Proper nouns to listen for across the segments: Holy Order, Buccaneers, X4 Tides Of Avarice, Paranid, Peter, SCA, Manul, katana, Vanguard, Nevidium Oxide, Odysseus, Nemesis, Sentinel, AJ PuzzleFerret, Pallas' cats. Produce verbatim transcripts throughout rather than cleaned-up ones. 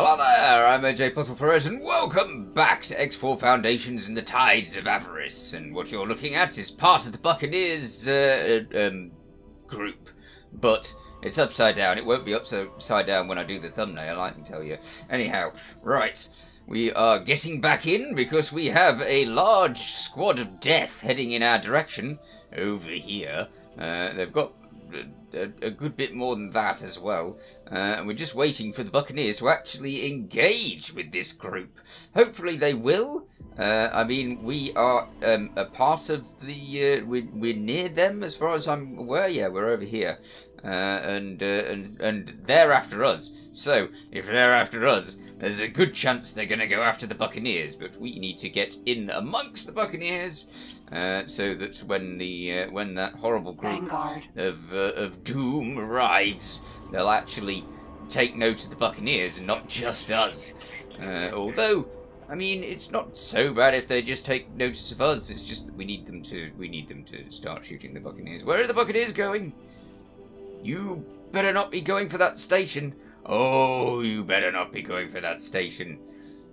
Hello there, I'm A J PuzzleFerret and welcome back to X four Foundations and the Tides of Avarice. And what you're looking at is part of the Buccaneers uh, um, group, but it's upside down. It won't be upside down when I do the thumbnail, I can tell you. Anyhow, right, we are getting back in because we have a large squad of death heading in our direction over here. Uh, they've got A, a good bit more than that as well, uh, and we're just waiting for the Buccaneers to actually engage with this group. Hopefully they will. uh, I mean, we are um, a part of the uh, we're, we're near them as far as I'm aware. Yeah, we're over here, uh, and, uh, and and they're after us, so if they're after us, there's a good chance they're going to go after the Buccaneers, but we need to get in amongst the Buccaneers. Uh, so that when the uh, when that horrible group Vanguard of uh, of doom arrives, they'll actually take note of the Buccaneers and not just us. Uh, although, I mean, it's not so bad if they just take notice of us. It's just that we need them to we need them to start shooting the Buccaneers. Where are the Buccaneers going? You better not be going for that station. Oh, you better not be going for that station.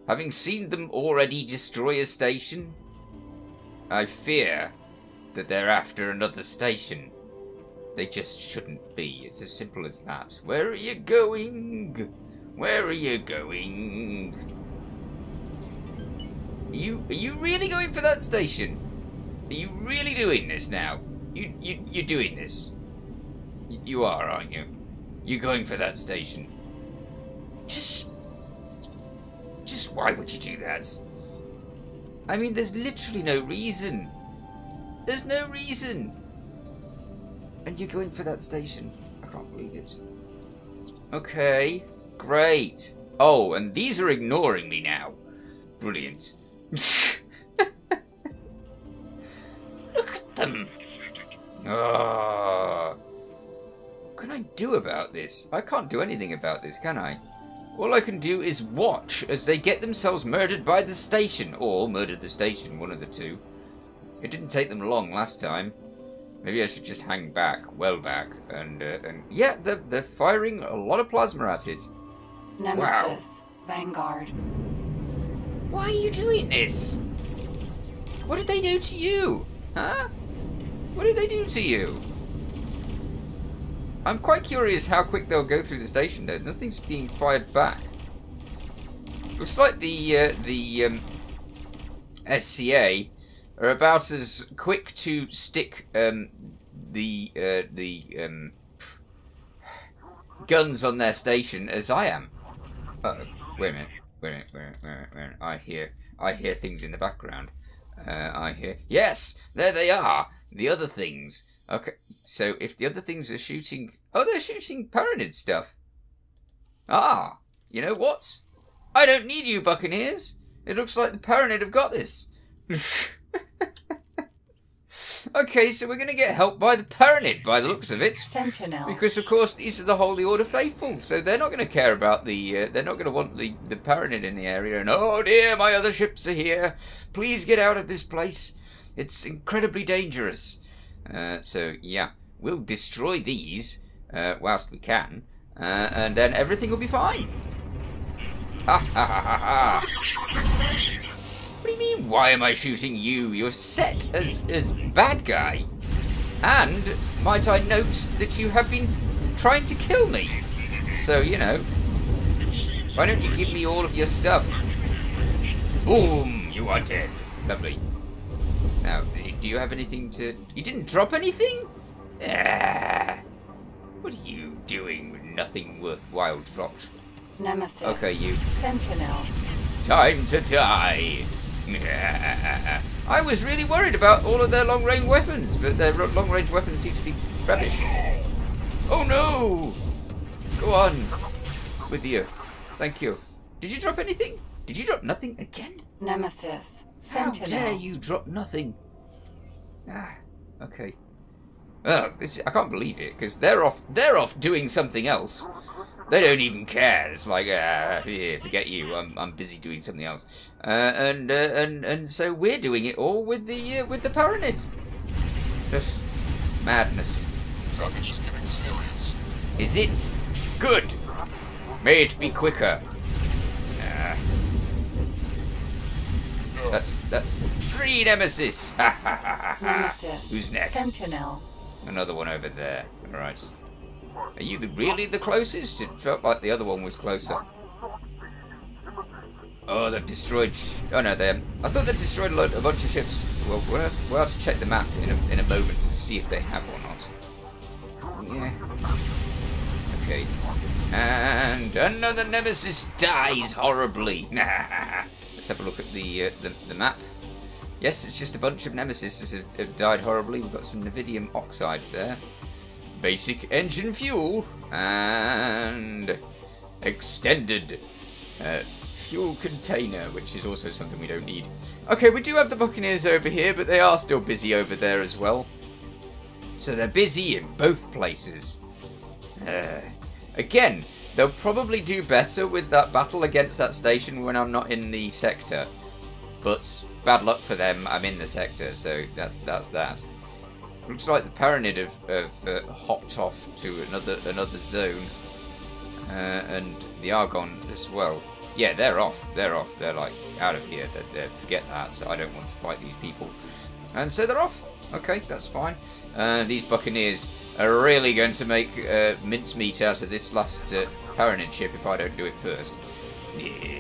Having seen them already destroy a station, I fear that they're after another station. They just shouldn't be. It's as simple as that. Where are you going? Where are you going? Are you, are you really going for that station? Are you really doing this now? You, you, you're doing this. You, you are, aren't you? You're going for that station. Just... Just why would you do that? I mean, there's literally no reason. There's no reason. And you're going for that station. I can't believe it. Okay, great. Oh, and these are ignoring me now. Brilliant. Look at them. Oh. What can I do about this? I can't do anything about this, can I? All I can do is watch as they get themselves murdered by the station. Or murdered the station, one of the two. It didn't take them long last time. Maybe I should just hang back, well back. And, uh, and yeah, they're, they're firing a lot of plasma at it. Nemesis, wow. Vanguard. Why are you doing this? What did they do to you? Huh? What did they do to you? I'm quite curious how quick they'll go through the station, though. Nothing's being fired back. Looks like the uh, the um, S C A are about as quick to stick um, the uh, the um, guns on their station as I am. Uh-oh. Wait a minute. Wait a minute. Wait a minute. Wait a minute. Wait a minute. I hear. I hear things in the background. Uh, I hear. Yes, there they are. The other things. Okay, so if the other things are shooting... Oh, they're shooting Paranid stuff. Ah, you know what? I don't need you, Buccaneers. It looks like the Paranid have got this. Okay, so we're going to get helped by the Paranid, by the looks of it. Sentinel. Because, of course, these are the Holy Order faithful, so they're not going to care about the... Uh, they're not going to want the, the Paranid in the area. And, oh dear, my other ships are here. Please get out of this place. It's incredibly dangerous. Uh, so, yeah, we'll destroy these uh, whilst we can, uh, and then everything will be fine. Ha ha ha ha ha. What do you mean, why am I shooting you? You're set as, as bad guy. And, might I note that you have been trying to kill me? So, you know, why don't you give me all of your stuff? Boom, you are dead. Lovely. Now, do you have anything to... You didn't drop anything? Ah, what are you doing with nothing worthwhile dropped? Nemesis. Okay, you. Sentinel. Time to die. I was really worried about all of their long-range weapons, but their long-range weapons seem to be rubbish. Oh, no. Go on with you. Thank you. Did you drop anything? Did you drop nothing again? Nemesis. Sentinel. How dare you drop nothing? Ah, okay. Oh, this, I can't believe it, because they're off. They're off doing something else. They don't even care. It's like, ah, yeah, forget you. I'm I'm busy doing something else. Uh, and uh, and and so we're doing it all with the uh, with the Paranid. Just madness. Is getting serious. Is it? Good. May it be quicker. That's that's three Nemesis. Nemesis. Who's next? Sentinel. Another one over there. All right. Are you the, really the closest? It felt like the other one was closer. Oh, they've destroyed. Sh oh no, they. I thought they destroyed a, load, a bunch of ships. Well, we'll have, we'll have to check the map in a, in a moment to see if they have or not. Yeah. Okay. And another Nemesis dies horribly. Let's have a look at the, uh, the the map. Yes, it's just a bunch of Nemesis that have, have died horribly. We've got some Nevidium Oxide there. Basic engine fuel. And extended uh, fuel container, which is also something we don't need. Okay, we do have the Buccaneers over here, but they are still busy over there as well. So they're busy in both places. Uh, again, they'll probably do better with that battle against that station when I'm not in the sector. But bad luck for them, I'm in the sector, so that's that's that. Looks like the Paranid have, have uh, hopped off to another another zone, uh, and the Argon as well. Yeah, they're off. They're off. They're like out of here. They're, they're, forget that. So I don't want to fight these people, and so they're off. Okay, that's fine. Uh, these Buccaneers are really going to make uh, mincemeat out of this last uh, Paranid ship if I don't do it first. Yeah.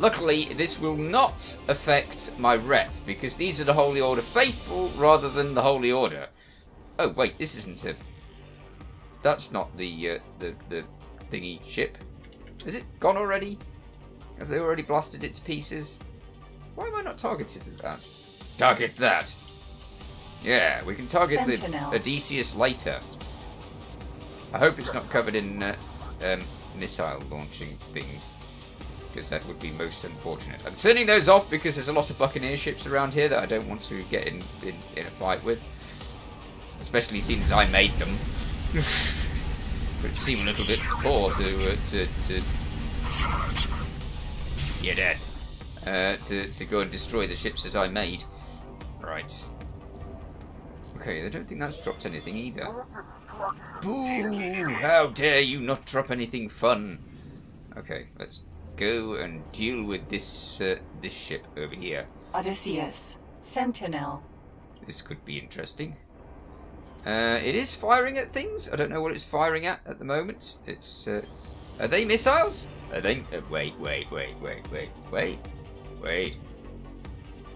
Luckily, this will not affect my rep, because these are the Holy Order faithful rather than the Holy Order. Oh, wait, this isn't a... That's not the, uh, the, the thingy ship. Is it gone already? Have they already blasted it to pieces? Why am I not targeted at that? Target that. Yeah, we can target Sentinel. The Odysseus later. I hope it's not covered in uh, um, missile launching things, because that would be most unfortunate. I'm turning those off because there's a lot of Buccaneer ships around here that I don't want to get in, in, in a fight with. Especially since I made them. Which seem a little bit poor to... Uh, to, to... You're dead. Uh, to, to go and destroy the ships that I made. Right. Okay, I don't think that's dropped anything either. Boo! How dare you not drop anything fun! Okay, let's go and deal with this uh, this ship over here. Odysseus, Sentinel. This could be interesting. Uh, it is firing at things. I don't know what it's firing at at the moment. It's uh, are they missiles? Are they? Uh, wait, wait, wait, wait, wait, wait, wait.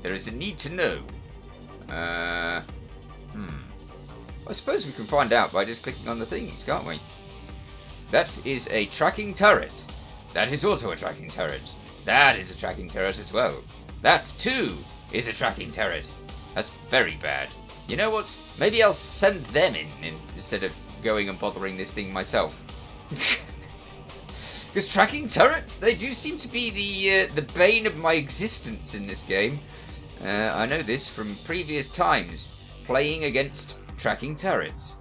There is a need to know. Uh, hmm. I suppose we can find out by just clicking on the thingies, can't we? That is a tracking turret. That is also a tracking turret. That is a tracking turret as well. That too is a tracking turret. That's very bad. You know what? Maybe I'll send them in, in instead of going and bothering this thing myself. Because tracking turrets, they do seem to be the uh, the bane of my existence in this game. Uh, I know this from previous times playing against tracking turrets.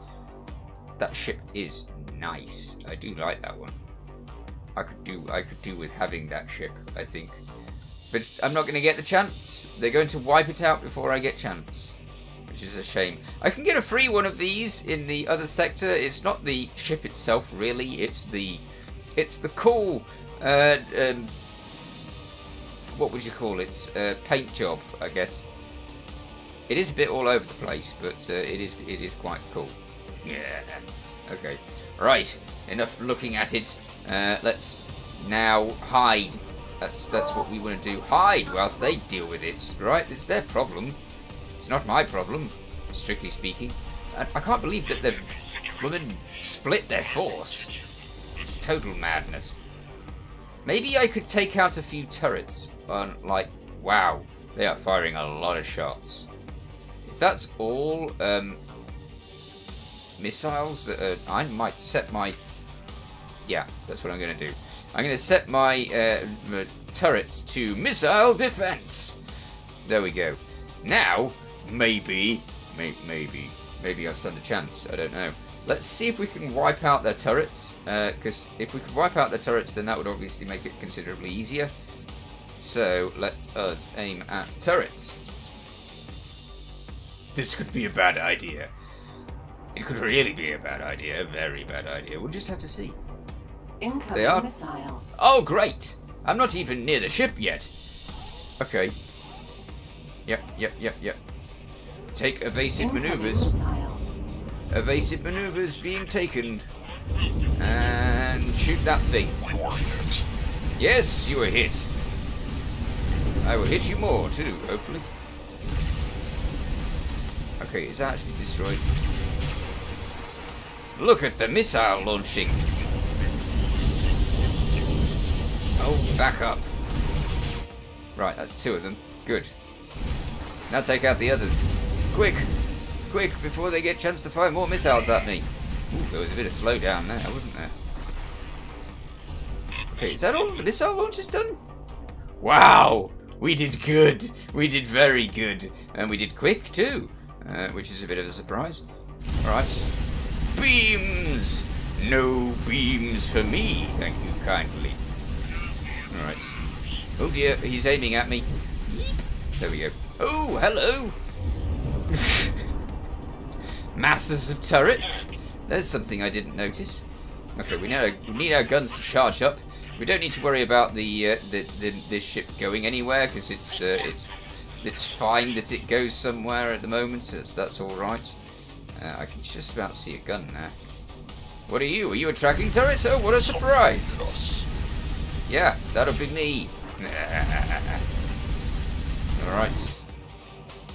That ship is nice. I do like that one. I could do I could do with having that ship, I think. But it's, I'm not going to get the chance. They're going to wipe it out before I get chance, which is a shame. I can get a free one of these in the other sector. It's not the ship itself, really. It's the it's the cool uh, um, what would you call it? It's a paint job, I guess. It is a bit all over the place, but uh, it is it is quite cool. Yeah. Okay. Right. Enough looking at it. Uh, let's now hide. That's that's what we want to do. Hide whilst they deal with it. Right? It's their problem. It's not my problem, strictly speaking. I, I can't believe that the woman split their force. It's total madness. Maybe I could take out a few turrets on, like, wow, they are firing a lot of shots. If that's all um, missiles, uh, I might set my... Yeah, that's what I'm going to do. I'm going to set my uh, turrets to missile defense. There we go. Now, maybe, may maybe, maybe I'll stand a chance. I don't know. Let's see if we can wipe out their turrets. Because uh, if we could wipe out their turrets, then that would obviously make it considerably easier. So let us aim at turrets. This could be a bad idea. It could really be a bad idea. A very bad idea. We'll just have to see. Incoming missile. Oh, great! I'm not even near the ship yet. Okay. Yep, yep, yep, yep. Take evasive maneuvers. Evasive maneuvers being taken. And shoot that thing. You are hit. Yes, you were hit. I will hit you more too, hopefully. Okay, is that actually destroyed? Look at the missile launching. Oh, back up. Right, that's two of them. Good. Now take out the others. Quick! Quick, before they get a chance to fire more missiles at me. Ooh, there was a bit of slowdown there, wasn't there? Okay, is that all the missile launch is done? Wow! We did good! We did very good! And we did quick, too! Uh, which is a bit of a surprise. Alright. Beams! No beams for me, thank you kindly. Alright. Oh dear, he's aiming at me. There we go. Oh, hello! Masses of turrets! There's something I didn't notice. Okay, we, know, we need our guns to charge up. We don't need to worry about the, uh, the, the this ship going anywhere, because it's, uh, it's, it's fine that it goes somewhere at the moment, so that's, that's alright. Uh, I can just about see a gun there. What are you? Are you a tracking turret? Oh, what a surprise! Yeah, that'll be me. Alright.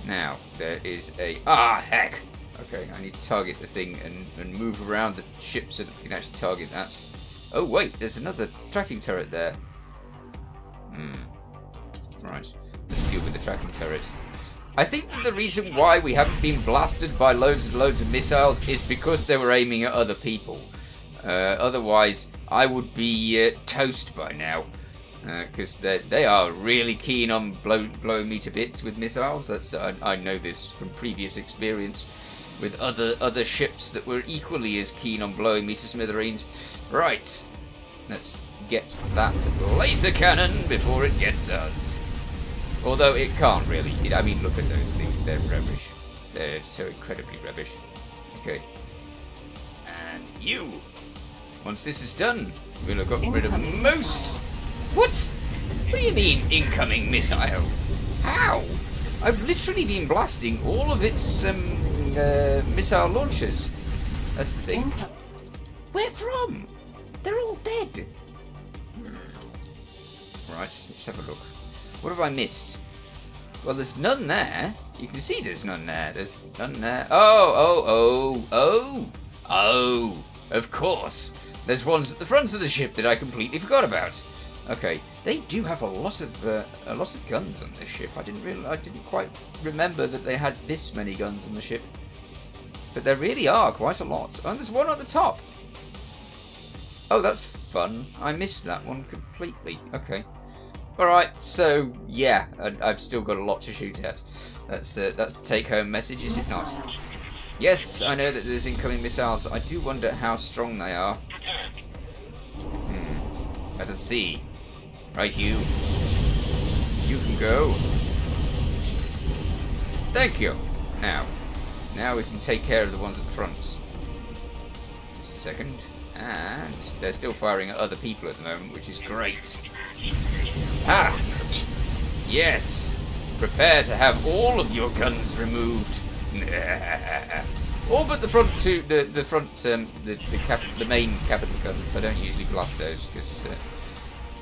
Now, there is a... Ah, heck! Okay, I need to target the thing and, and move around the ship so that we can actually target that. Oh, wait, there's another tracking turret there. Hmm. Right, let's deal with the tracking turret. I think that the reason why we haven't been blasted by loads and loads of missiles is because they were aiming at other people. Uh, otherwise, I would be uh, toast by now. Because uh, they are really keen on blow, blowing me to bits with missiles. That's I, I know this from previous experience with other other ships that were equally as keen on blowing me to smithereens. Right, let's get that laser cannon before it gets us. Although it can't really. It, I mean, look at those things. They're rubbish. They're so incredibly rubbish. Okay. And you. Once this is done, we'll have gotten rid of most... What? What do you mean, incoming missile? How? I've literally been blasting all of its um, uh, missile launchers. That's the thing. Where from? They're all dead. Right, let's have a look. What have I missed? Well, there's none there. You can see there's none there. There's none there. Oh, oh, oh, oh, oh. Of course. There's ones at the front of the ship that I completely forgot about. Okay, they do have a lot of uh, a lot of guns on this ship. I didn't real I didn't quite remember that they had this many guns on the ship, but there really are quite a lot. Oh, and there's one at the top. Oh, that's fun. I missed that one completely. Okay, all right. So yeah, I, I've still got a lot to shoot at. That's uh, that's the take-home message, is it not? Yes, I know that there's incoming missiles. I do wonder how strong they are. Hmm. Let us see. Right, you. You can go. Thank you. Now. Now we can take care of the ones at the front. Just a second. And they're still firing at other people at the moment, which is great. Ha! Yes! Prepare to have all of your guns removed. All but the front two, the, the front, um, the, the, cap the main capital guns. I don't usually blast those, because... Uh,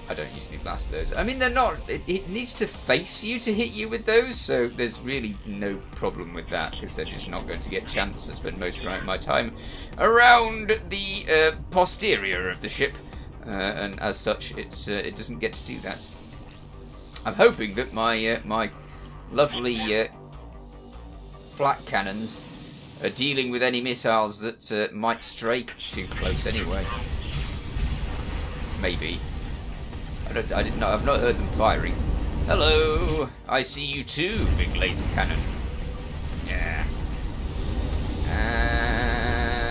I don't usually blast those. I mean, they're not... It, it needs to face you to hit you with those, so there's really no problem with that, because they're just not going to get a chance. I spend most of my time around the uh, posterior of the ship, uh, and as such, it's, uh, it doesn't get to do that. I'm hoping that my, uh, my lovely uh, flat cannons are dealing with any missiles that uh, might stray too close anyway. Maybe. I did not, I've not heard them firing. Hello! I see you too, big laser cannon. Yeah.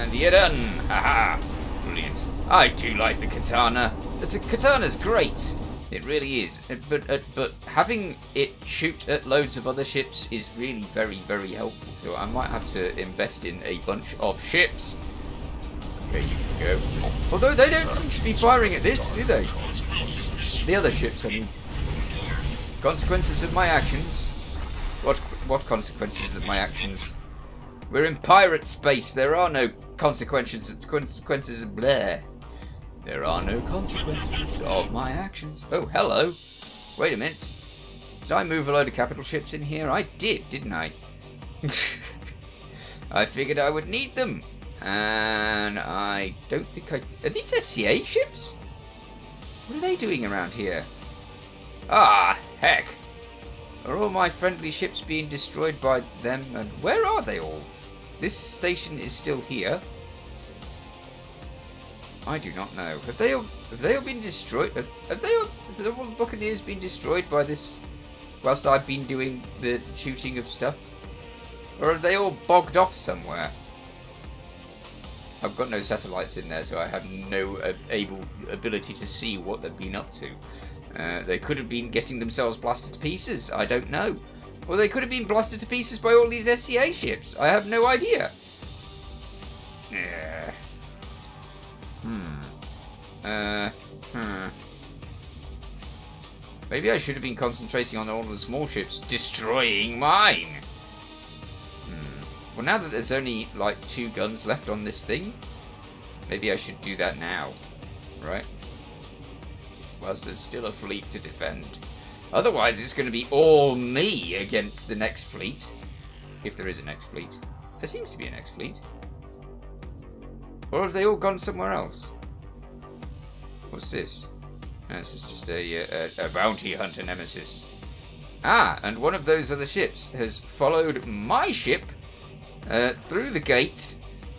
And you're done! Haha! Brilliant. I do like the katana. The katana's great. It really is. But, uh, but having it shoot at loads of other ships is really very, very helpful. So I might have to invest in a bunch of ships. Okay, you can go. Although they don't seem to be firing at this, do they? The other ships, I mean. Consequences of my actions? What what consequences of my actions? We're in pirate space. There are no consequences. Consequences of bleh. There are no consequences of my actions. Oh, hello. Wait a minute. Did I move a load of capital ships in here? I did, didn't I? I figured I would need them. And I don't think I... Are these S C A ships? What are they doing around here? Ah, heck. Are all my friendly ships being destroyed by them? And where are they all? This station is still here. I do not know. Have they all, have they all been destroyed? Have, have they all, have all the Buccaneers been destroyed by this whilst I've been doing the shooting of stuff? Or have they all bogged off somewhere? I've got no satellites in there, so I have no uh, able ability to see what they've been up to. Uh, they could have been getting themselves blasted to pieces. I don't know. Or they could have been blasted to pieces by all these S C A ships. I have no idea. Yeah. Hmm. Uh, hmm. Maybe I should have been concentrating on all the small ships destroying mine. Hmm. Well, now that there's only, like, two guns left on this thing, maybe I should do that now. Right? Whilst there's still a fleet to defend. Otherwise, it's going to be all me against the next fleet. If there is a next fleet. There seems to be a next fleet. Or have they all gone somewhere else? What's this? No, this is just a, a, a bounty hunter nemesis. Ah, and one of those other ships has followed my ship uh, through the gate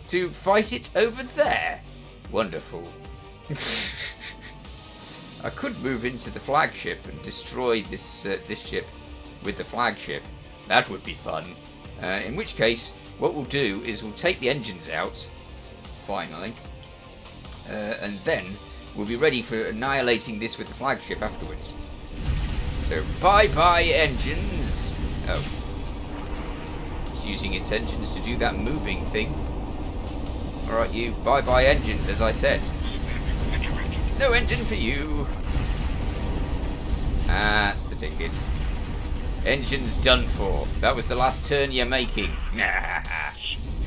to fight it over there. Wonderful. I could move into the flagship and destroy this uh, this ship with the flagship. That would be fun. Uh, in which case, what we'll do is we'll take the engines out. Finally, uh, and then we'll be ready for annihilating this with the flagship afterwards. So bye bye engines. Oh, it's using its engines to do that moving thing. All right, you bye bye engines, as I said. No engine for you. That's the ticket. Engines done for. That was the last turn you're making.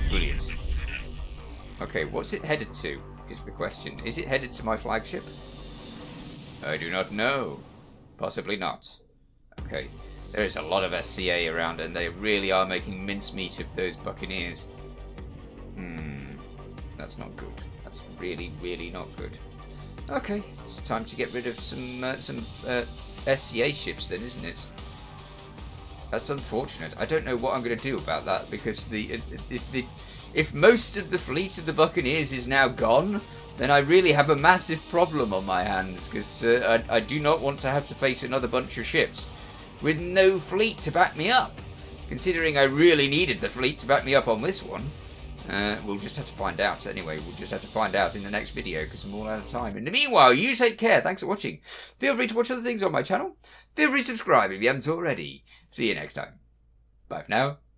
Brilliant. Okay, what's it headed to, is the question. Is it headed to my flagship? I do not know. Possibly not. Okay, there is a lot of S C A around, and they really are making mincemeat of those Buccaneers. Hmm, that's not good. That's really, really not good. Okay, it's time to get rid of some, uh, some uh, S C A ships then, isn't it? That's unfortunate. I don't know what I'm going to do about that, because the... Uh, the, the If most of the fleet of the Buccaneers is now gone, then I really have a massive problem on my hands, because uh, I, I do not want to have to face another bunch of ships with no fleet to back me up. Considering I really needed the fleet to back me up on this one, uh, we'll just have to find out. Anyway, we'll just have to find out in the next video, because I'm all out of time. In the meanwhile, you take care. Thanks for watching. Feel free to watch other things on my channel. Feel free to subscribe if you haven't already. See you next time. Bye for now.